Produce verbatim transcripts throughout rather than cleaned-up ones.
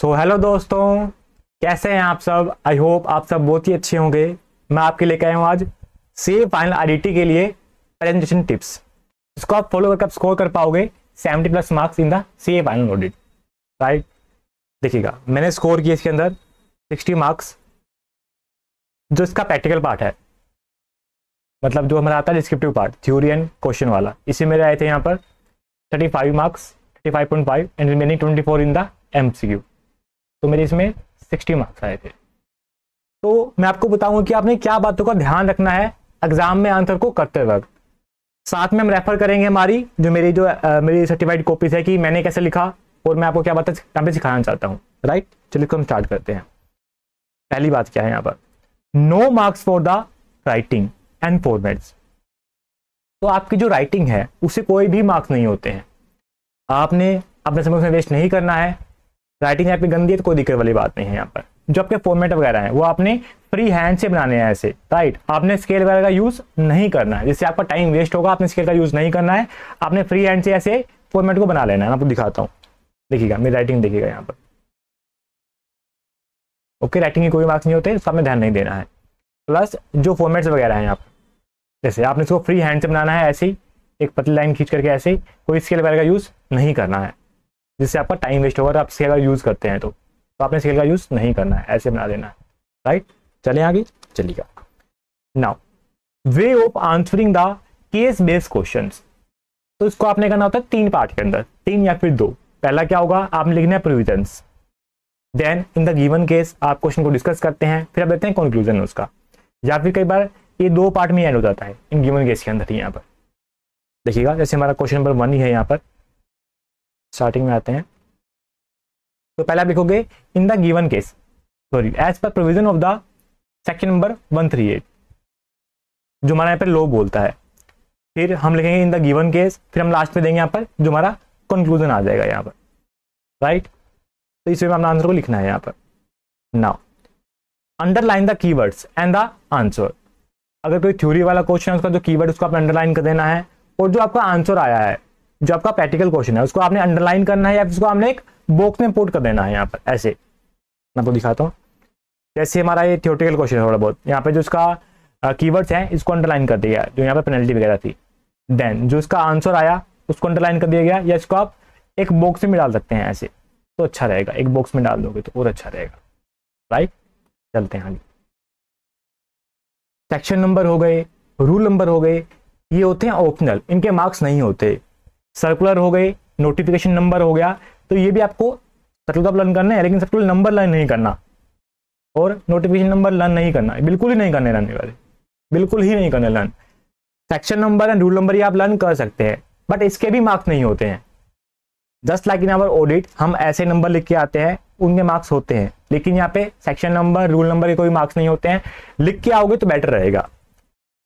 So hello दोस्तों, कैसे हैं आप सब। आई होप आप सब बहुत ही अच्छे होंगे। मैं आपके लेके आया हूँ आज सी ए फाइनल आईडीटी के लिए प्रेजेंटेशन टिप्स। इसको आप फॉलो करके आप स्कोर कर पाओगे seventy plus marks in the C A final audit, right. देखिएगा, मैंने स्कोर किया इसके अंदर सिक्सटी मार्क्स, जो इसका प्रैक्टिकल पार्ट है, मतलब जो हमारा आता है descriptive part, theory and question वाला। इसी मेरे आए थे यहाँ पर thirty five marks, thirty five point five and remaining twenty four in the M C Q. तो मेरे इसमें सिक्सटी मार्क्स आए थे। तो मैं आपको बताऊंगा कि आपने क्या बातों का ध्यान रखना है एग्जाम में आंसर को करते वक्त। साथ में हम रेफर करेंगे हमारी जो मेरी जो आ, मेरी सर्टिफाइड कॉपीज है कि मैंने कैसे लिखा और मैं आपको क्या बात यहाँ पर सिखाना चाहता हूँ, राइट। चलिए हम स्टार्ट करते हैं। पहली बात क्या है यहाँ पर, no marks for the writing and formats. तो आपकी जो राइटिंग है उसे कोई भी मार्क्स नहीं होते हैं। आपने अपने समय में वेस्ट नहीं करना है। राइटिंग आपकी गंदी है तो कोई दिक्कत वाली बात नहीं है। यहाँ पर जो आपके फॉर्मेट वगैरह हैं वो आपने फ्री हैंड से बनाने हैं ऐसे, राइट। आपने स्केल वगैरह का यूज नहीं करना है, जिससे आपका टाइम वेस्ट होगा। आपने स्केल का यूज नहीं करना है, आपने फ्री हैंड से ऐसे फॉर्मेट को बना लेना है। मैं आपको दिखाता हूँ, देखिएगा मेरी राइटिंग देखिएगा यहाँ पर। ओके, राइटिंग के कोई मार्क्स नहीं होते, सब में ध्यान नहीं देना है। प्लस जो फॉर्मेट्स वगैरह हैं यहाँ पर, जैसे आपने इसको फ्री हैंड से बनाना है, ऐसे ही एक पतली लाइन खींच करके, ऐसे ही कोई स्केल वगैरह का यूज़ नहीं करना है, जिससे आपका टाइम वेस्ट होगा। तो आप स्केल का यूज़ करते हैं तो, तो आपने स्केल का यूज़ नहीं करना है, ऐसे बना देना है, राइट। चलें आगे, चलिएगा। Now way of answering the case based question. तो इसको आपने करना होता है तीन पार्ट के अंदर, तीन या फिर दो। पहला क्या होगा, आपने लिखना है provisions, then in the given case आप क्वेश्चन को डिस्कस करते हैं, फिर आप देते हैं कंक्लूजन उसका। या फिर कई बार ये दो पार्ट में एंड हो जाता है इन गिवन केस के अंदर। यहाँ पर देखिएगा, जैसे हमारा क्वेश्चन नंबर वन ही है यहाँ पर, स्टार्टिंग में आते हैं। तो पहले आप लिखोगे in the given case, sorry as per provision of the section number one three eight, जो हमारा यहाँ पर लॉ बोलता है। फिर हम लिखेंगे इन द गिवन केस, फिर हम लास्ट में देंगे यहाँ पर जो हमारा कंक्लूजन आ जाएगा यहाँ पर, राइट। तो इस वे में अपना आंसर को लिखना है यहाँ पर। Now underline the keywords and the answer. अगर कोई थ्योरी वाला क्वेश्चन है उसका जो कीवर्ड उसको आपने अंडरलाइन कर देना है, और जो आपका आंसर आया है, जो आपका प्रैक्टिकल क्वेश्चन है, उसको आपने अंडरलाइन करना है या फिर उसको आपने एक बॉक्स में पुट कर देना है यहाँ पर। ऐसे मैं आपको दिखाता हूँ, जैसे हमारा ये थ्योरेटिकल क्वेश्चन है थोड़ा बहुत, यहाँ पे जो उसका कीवर्ड्स हैं इसको अंडरलाइन कर दिया गया, जो यहाँ पर पेनल्टी वगैरह थी। देन जो उसका आंसर आया उसको अंडरलाइन कर दिया गया, या इसको आप एक बॉक्स में डाल सकते हैं ऐसे, तो अच्छा रहेगा। एक बॉक्स में डाल दोगे तो और अच्छा रहेगा, राइट। चलते हैं आगे। सेक्शन नंबर हो गए, रूल नंबर हो गए, ये होते हैं ऑप्शनल, इनके मार्क्स नहीं होते। सर्कुलर हो गए, नोटिफिकेशन नंबर हो गया, तो ये भी आपको सर्कुलर लर्न करना है, लेकिन सर्कुलर नंबर लर्न नहीं करना और नोटिफिकेशन नंबर लर्न नहीं करना, बिल्कुल ही नहीं करने लर्न वाले, बिल्कुल ही नहीं करने learn. Section number and rule number ये आप लर्न कर सकते हैं, बट इसके भी मार्क्स नहीं होते हैं। Just like in our audit हम ऐसे नंबर लिख के आते हैं, उनके मार्क्स होते हैं, लेकिन यहाँ पे सेक्शन नंबर रूल नंबर के कोई मार्क्स नहीं होते हैं। लिख के आओगे तो बेटर रहेगा।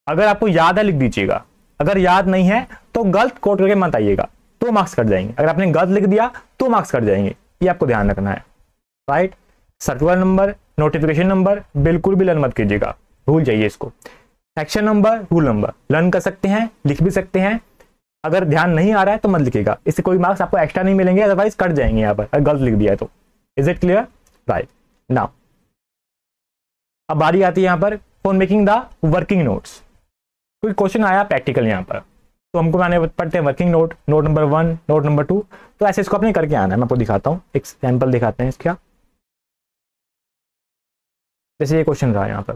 अगर आपको याद है लिख दीजिएगा, अगर याद नहीं है तो गलत कोट करके मत आइएगा, तो मार्क्स कट जाएंगे। अगर आपने गलत लिख दिया तो मार्क्स कट जाएंगे, ये आपको ध्यान रखना है, right. Circular number, notification number बिल्कुल भी लर्न मत कीजिएगा, भूल जाइए इसको। Section number, rule number learn कर सकते हैं, लिख भी सकते हैं। अगर ध्यान नहीं आ रहा है तो मत लिखिएगा, इससे कोई मार्क्स आपको एक्स्ट्रा नहीं मिलेंगे, अदरवाइज कट जाएंगे यहाँ पर अगर गलत लिख दिया है तो। Is it clear, right. Now अब बारी आती है यहाँ पर for making the working notes. कोई क्वेश्चन आया प्रैक्टिकल यहाँ पर, तो हमको बनाने पड़ते हैं working note, note number one, note number two. तो ऐसे इसको अपने करके आना है। मैं आपको दिखाता हूँ, एक सैंपल दिखाते हैं इसका। जैसे ये क्वेश्चन रहा यहाँ पर,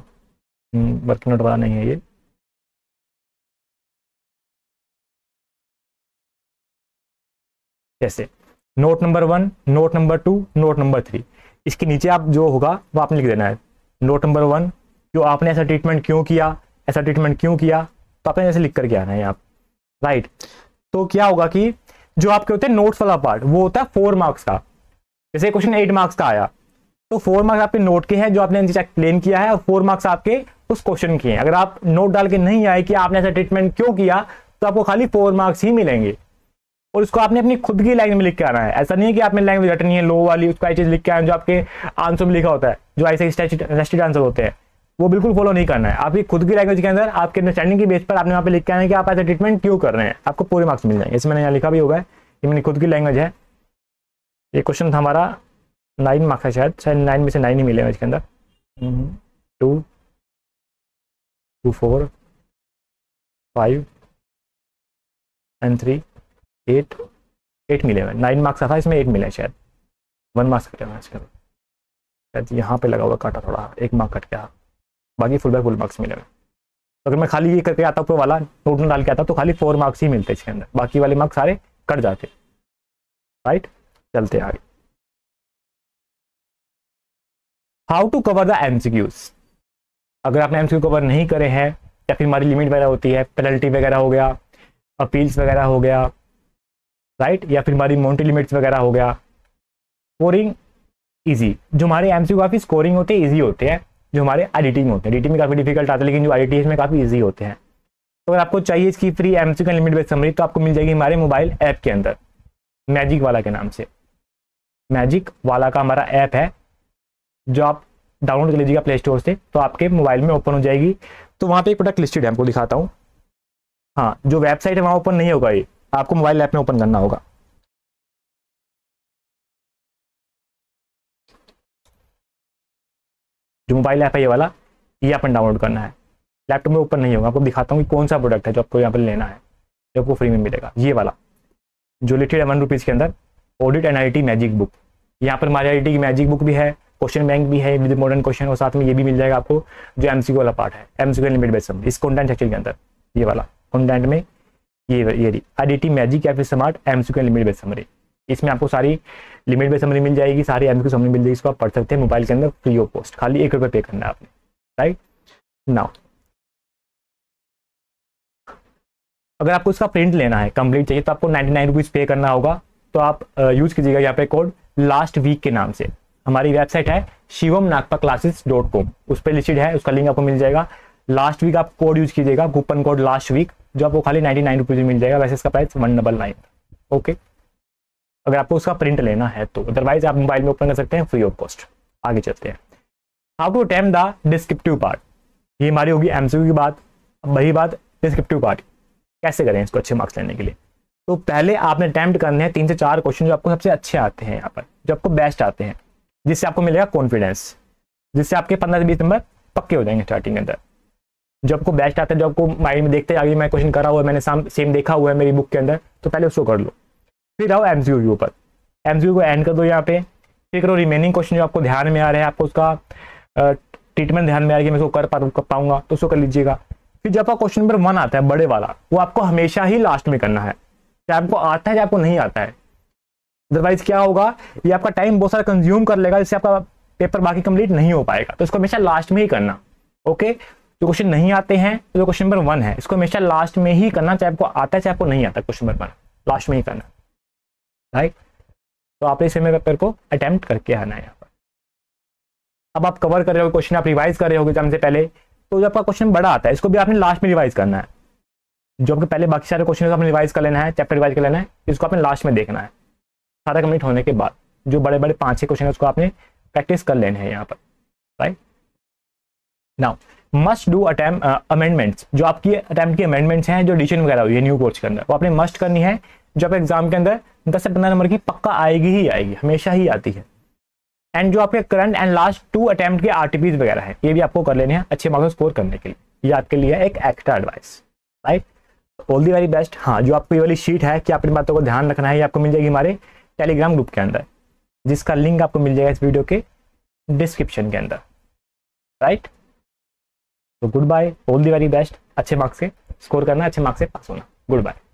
वर्किंग नोट वाला नहीं है ये। जैसे note number one, note number two, note number three, इसके नीचे आप जो होगा वो आपने लिख देना है। नोट नंबर वन, जो आपने ऐसा ट्रीटमेंट क्यों किया, ऐसा ट्रीटमेंट क्यों किया, तो आपने ऐसे लिख करके आना है आप, राइट। तो क्या होगा कि जो आपके होते हैं नोट्स वाला पार्ट, वो होता है फोर मार्क्स का। जैसे क्वेश्चन एट मार्क्स का आया, तो फोर मार्क्स आपके नोट के हैं जो आपने एक्सप्लेन किया है, और फोर मार्क्स आपके उस क्वेश्चन के हैं। अगर आप नोट डाल के नहीं आए कि आपने ऐसा ट्रीटमेंट क्यों किया, तो आपको खाली फोर मार्क्स ही मिलेंगे। और उसको आपने अपनी खुद की लैंग्वेज में लिख के आना है। ऐसा नहीं है कि आपने लैंग्वेज रटनी है लो वाली, उसका चीज लिख के आना जो आपके आंसर में लिखा होता है, जो ऐसे स्टैटिस्टिक आंसर होते हैं, वो बिल्कुल फॉलो नहीं करना है। आपकी खुद की लैंग्वेज के अंदर, आपके अंडरस्टैंडिंग के बेस पर आपने वहाँ पे लिख के आना है कि आप ऐसा ट्रीटमेंट क्यों कर रहे हैं, आपको पूरे मार्क्स मिल जाएंगे। इसमें मैंने यहाँ लिखा भी होगा, ये मेरी खुद की लैंग्वेज है। ये क्वेश्चन था हमारा नाइन मार्क्स है शायद, शायद नाइन में से नाइन ही मिलेगा इसके अंदर। Two two four five and three eight, eight मिलेगा। नाइन मार्क्स था इसमें, एट मिले शायद, वन मार्क्स कटे हुआ इसके अंदर शायद, यहाँ पे लगा हुआ काटा थोड़ा, एक मार्क कट गया, बाकी फुल बाय फुल मार्क्स मिलेगा। अगर मैं खाली ये करके आता, पूरा वाला नोट में डाल के आता तो खाली फोर मार्क्स ही मिलते इसके अंदर, बाकी वाले मार्क्स सारे कट जाते। राइट, चलते आगे। How to cover the MCQs. अगर आपने एमसीक्यू कवर नहीं करे हैं या फिर हमारी लिमिट वगैरह होती है, पेनल्टी वगैरह हो गया, अपील्स वगैरह हो गया, राइट, या फिर हमारी मोन्टी लिमिट्स वगैरह हो गया। स्कोरिंग इजी, जो हमारे एमसीक्यू काफी स्कोरिंग होते हैं, ईजी होते हैं। जो हमारे आईडीटी में होते हैं, आईडीटी में काफी डिफिकल्ट आते हैं, लेकिन जो आईडीटी में काफी ईजी होते हैं। तो अगर आपको चाहिए इसकी फ्री एमसीक्यू का लिमिट बेस्ड समरी, तो आपको मिल जाएगी हमारे मोबाइल ऐप के अंदर, मैजिक वाला के नाम से। मैजिक वाला का हमारा ऐप है, जो आप डाउनलोड कर लीजिएगा प्ले स्टोर से, तो आपके मोबाइल में ओपन हो जाएगी। तो वहाँ पे एक प्रोडक्ट लिस्टेड है, आपको दिखाता हूँ। हाँ, जो वेबसाइट है वहाँ ओपन नहीं होगा, ये आपको मोबाइल ऐप में ओपन करना होगा। जो मोबाइल ऐप है ये वाला, ये अपन डाउनलोड करना है, लैपटॉप में ओपन नहीं होगा। आपको दिखाता हूँ कि कौन सा प्रोडक्ट है जो आपको यहाँ पर लेना है, जो आपको फ्री में मिलेगा। ये वाला जो लिस्टेड है वन रुपीज़ के अंदर, audit and I T magic book. यहाँ पर हमारी आई टी की मैजिक बुक भी है, क्वेश्चन बैंक भी है विद मॉडर्न क्वेश्चन, और साथ में ये भी मिल जाएगा आपको जो एमसीक्यू वाला पार्ट है, एमसीक्यू लिमिट बेस्ड समरी। इस कंटेंट सेक्शन के अंदर ये वाला कंटेंट में ये ये आईडीटी मैजिक या फिर smart MCQ limit based summary, इसमें आपको सारी लिमिट बेस्ड समरी मिल जाएगी, सारी एमसीक्यू समरी मिल जाएगी। इसको आप पढ़ सकते हैं मोबाइल के अंदर फ्री ऑफ कॉस्ट, खाली एक रुपये पे करना है आपने। राइट नाउ अगर आपको इसका प्रिंट लेना है कंप्लीट चाहिए, तो आपको नाइन्टी नाइन रुपीज़ पे करना होगा। तो आप यूज़ कीजिएगा यहाँ पे कोड लास्ट वीक के नाम से। हमारी वेबसाइट है Shivam Nagpal classes dot com, उस पर लिस्टेड है, उसका लिंक आपको मिल जाएगा। लास्ट वीक आप कोड यूज कीजिएगा, कूपन कोड लास्ट वीक, जो आपको खाली नाइन्टी नाइन रुपीज़ में मिल जाएगा। वैसे इसका price one double nine. Okay, अगर आपको उसका प्रिंट लेना है तो, अदरवाइज आप मोबाइल में ओपन कर सकते हैं फ्री ऑफ कॉस्ट। आगे चलते हैं, आपको अटेम्प्ट द डिस्क्रिप्टिव पार्ट। ये हमारी होगी एमसीक्यू की बात। वही बात डिस्क्रिप्टिव पार्ट, कैसे करें इसको अच्छे मार्क्स लेने के लिए। तो पहले आपने अटेम्प्ट करने हैं तीन से चार क्वेश्चन जो आपको सबसे अच्छे आते हैं यहाँ पर, जो आपको बेस्ट आते हैं, जिससे आपको मिलेगा कॉन्फिडेंस, जिससे आपके पंद्रह से बीस नंबर पक्के हो जाएंगे स्टार्टिंग के अंदर। जो आपको बेस्ट आता है, जो आपको माइंड में देखते हैं आगे मैं क्वेश्चन करा हुआ है, मैंने साम सेम देखा हुआ है मेरी बुक के अंदर, तो पहले उसको कर लो। फिर आओ एमसीक्यू के ऊपर, एमसीक्यू को एंड कर दो यहाँ पे। फिर करो रिमेनिंग क्वेश्चन जो आपको ध्यान में आ रहे हैं, आपको उसका ट्रीटमेंट ध्यान में आ रही है मैं उसको कर पाऊंगा, तो उसको कर लीजिएगा। फिर जब आपका क्वेश्चन नंबर वन आता है बड़े वाला, वो आपको हमेशा ही लास्ट में करना है, चाहे आपको आता है चाहे आपको नहीं आता है। अदरवाइज क्या होगा, ये आपका टाइम बहुत सारा कंज्यूम कर लेगा, जिससे आपका पेपर बाकी कंप्लीट नहीं हो पाएगा। तो इसको हमेशा लास्ट में ही करना। ओके, जो क्वेश्चन नहीं आते हैं, जो क्वेश्चन नंबर वन है, इसको हमेशा लास्ट में ही करना, चाहे आपको आता है चाहे आपको नहीं आता। क्वेश्चन नंबर वन लास्ट में ही करना। राइट, तो आपने इस समय पेपर को अटैम्प्ट करके आना है यहाँ पर। अब आप कवर कर रहे हो क्वेश्चन, आप रिवाइज कर रहे हो एग्जाम से पहले, तो जो आपका क्वेश्चन बड़ा आता है, इसको भी आपने लास्ट में रिवाइज करना है। जो आपके पहले बाकी सारे क्वेश्चन आपने रिवाइज कर लेना है, चैप्टर रिवाइज कर लेना है, इसको आपने लास्ट में देखना है। सारा कंप्लीट होने के बाद जो बड़े बड़े पांच छह क्वेश्चन है, उसको आपने प्रैक्टिस कर लेने हैं यहाँ पर। Right now must do attempt amendments, जो आपकी अटेम्प्ट की अमेंडमेंट्स हैं, जो एडिशन वगैरह हुई है न्यू कोर्स के अंदर, वो आपने मस्ट करनी है। जो आपके एग्जाम के अंदर दस से पंद्रह नंबर की पक्का आएगी ही आएगी, हमेशा ही आती है। एंड जो आपके current and last two attempt के आरटीपी वगैरह है, ये भी आपको कर लेने हैं अच्छे मार्क्स स्कोर करने के लिए। ये आपके लिए एक extra advice. Right, all the very best. हाँ, जो आपको ये वाली शीट है कि अपनी बातों को ध्यान रखना है, ये आपको मिल जाएगी हमारे टेलीग्राम ग्रुप के अंदर, जिसका लिंक आपको मिल जाएगा इस वीडियो के डिस्क्रिप्शन के अंदर। राइट, तो good bye, all the very best. अच्छे मार्क्स से स्कोर करना, अच्छे मार्क्स से पास होना। Good bye.